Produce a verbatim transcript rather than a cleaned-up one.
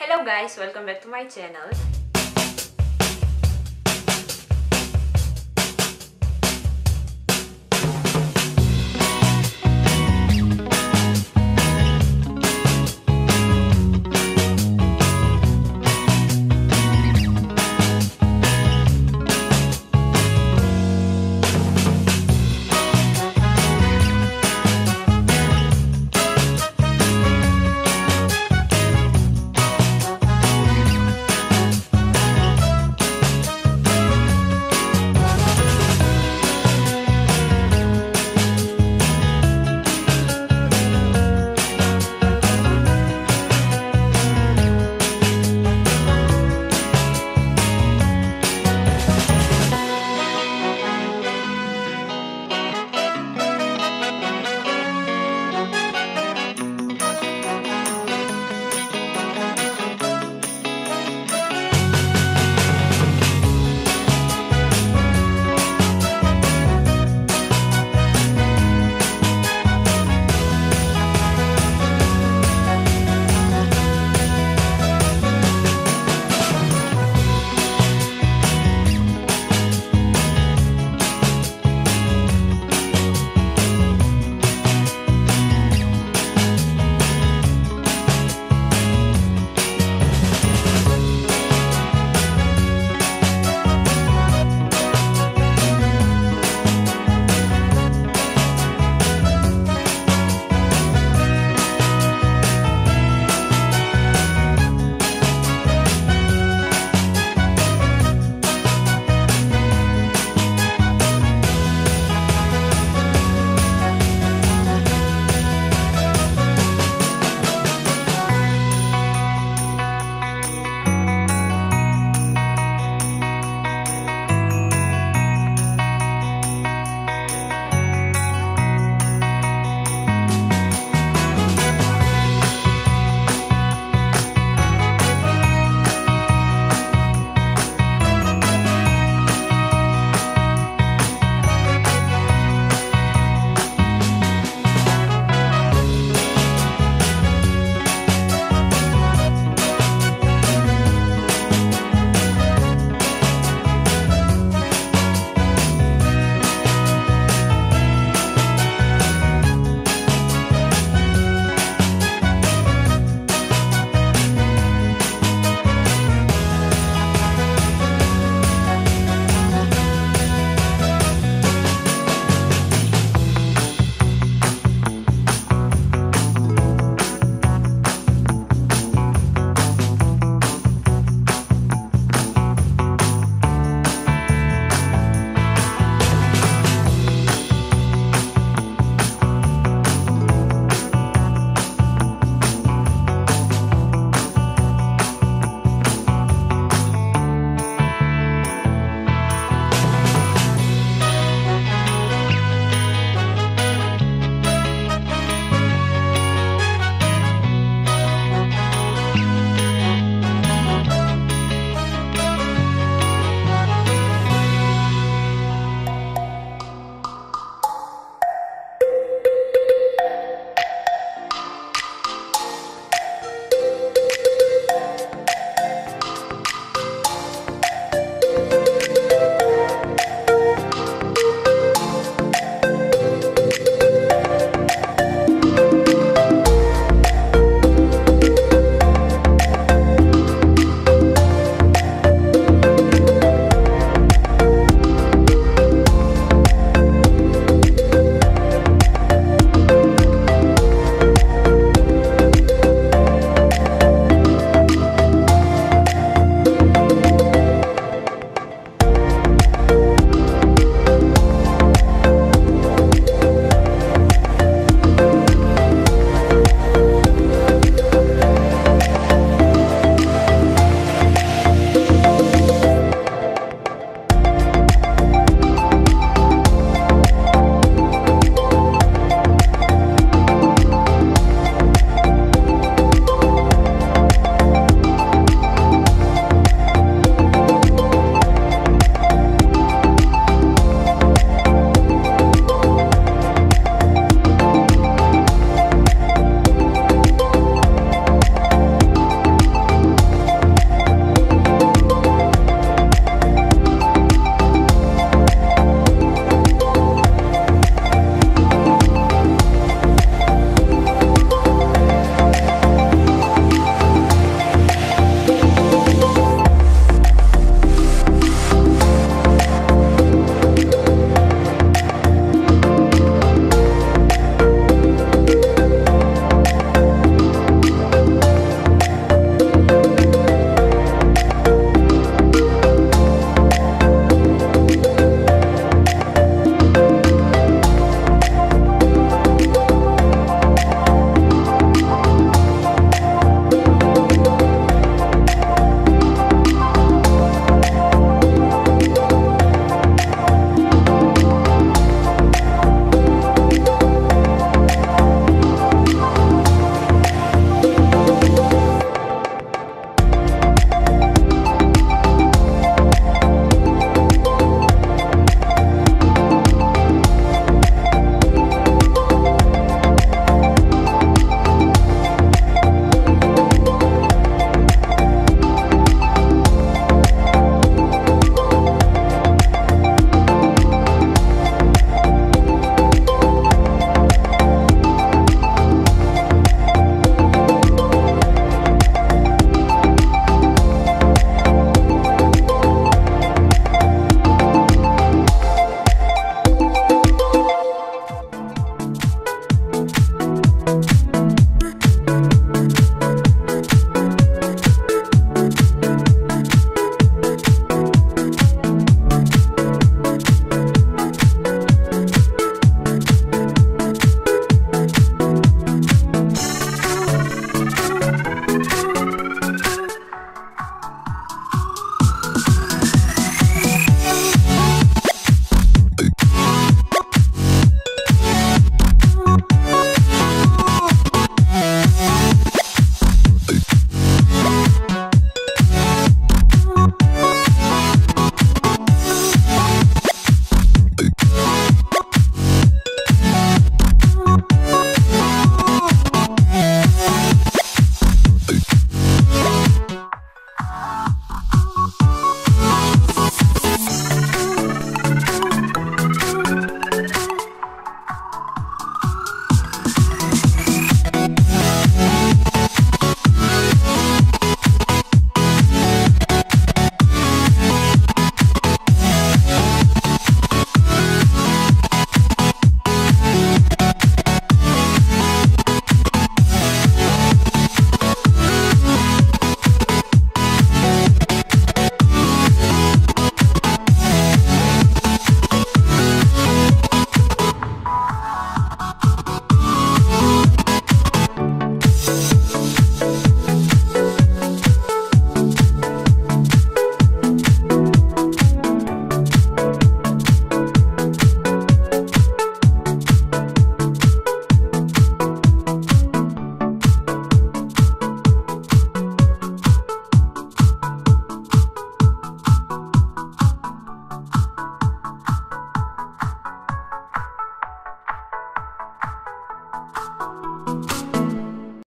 Hello guys, welcome back to my channel.